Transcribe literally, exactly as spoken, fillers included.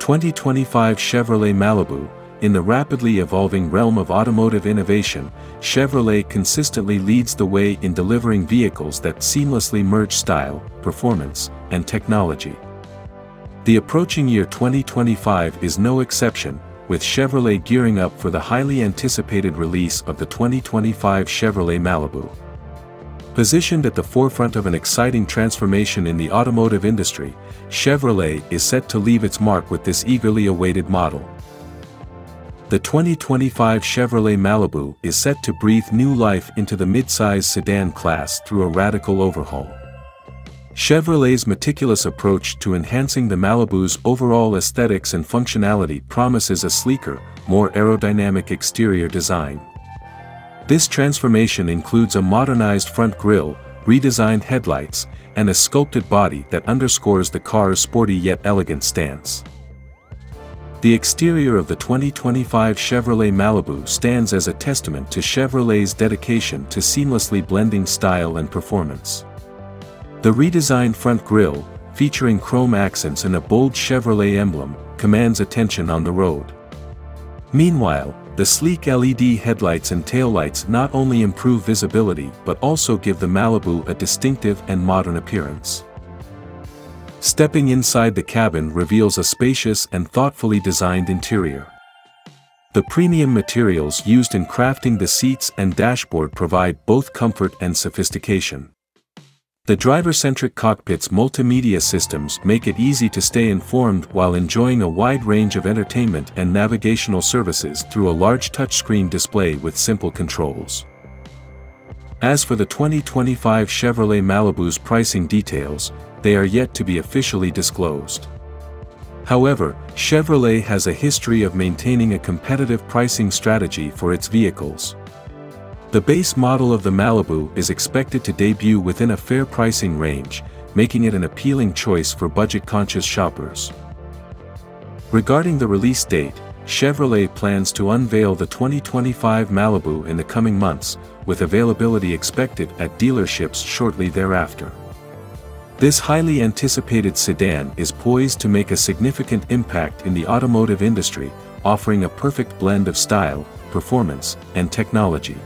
twenty twenty-five Chevrolet Malibu. In the rapidly evolving realm of automotive innovation, Chevrolet consistently leads the way in delivering vehicles that seamlessly merge style, performance, and technology. The approaching year twenty twenty-five is no exception, with Chevrolet gearing up for the highly anticipated release of the twenty twenty-five Chevrolet Malibu. Positioned at the forefront of an exciting transformation in the automotive industry, Chevrolet is set to leave its mark with this eagerly awaited model. The twenty twenty-five Chevrolet Malibu is set to breathe new life into the midsize sedan class through a radical overhaul. Chevrolet's meticulous approach to enhancing the Malibu's overall aesthetics and functionality promises a sleeker, more aerodynamic exterior design. This transformation includes a modernized front grille, redesigned headlights, and a sculpted body that underscores the car's sporty yet elegant stance. The exterior of the twenty twenty-five Chevrolet Malibu stands as a testament to Chevrolet's dedication to seamlessly blending style and performance. The redesigned front grille, featuring chrome accents and a bold Chevrolet emblem, commands attention on the road. Meanwhile, the sleek L E D headlights and taillights not only improve visibility but also give the Malibu a distinctive and modern appearance. Stepping inside the cabin reveals a spacious and thoughtfully designed interior. The premium materials used in crafting the seats and dashboard provide both comfort and sophistication. The driver-centric cockpit's multimedia systems make it easy to stay informed while enjoying a wide range of entertainment and navigational services through a large touchscreen display with simple controls. As for the twenty twenty-five Chevrolet Malibu's pricing details, they are yet to be officially disclosed. However, Chevrolet has a history of maintaining a competitive pricing strategy for its vehicles. The base model of the Malibu is expected to debut within a fair pricing range, making it an appealing choice for budget-conscious shoppers. Regarding the release date, Chevrolet plans to unveil the twenty twenty-five Malibu in the coming months, with availability expected at dealerships shortly thereafter. This highly anticipated sedan is poised to make a significant impact in the automotive industry, offering a perfect blend of style, performance, and technology.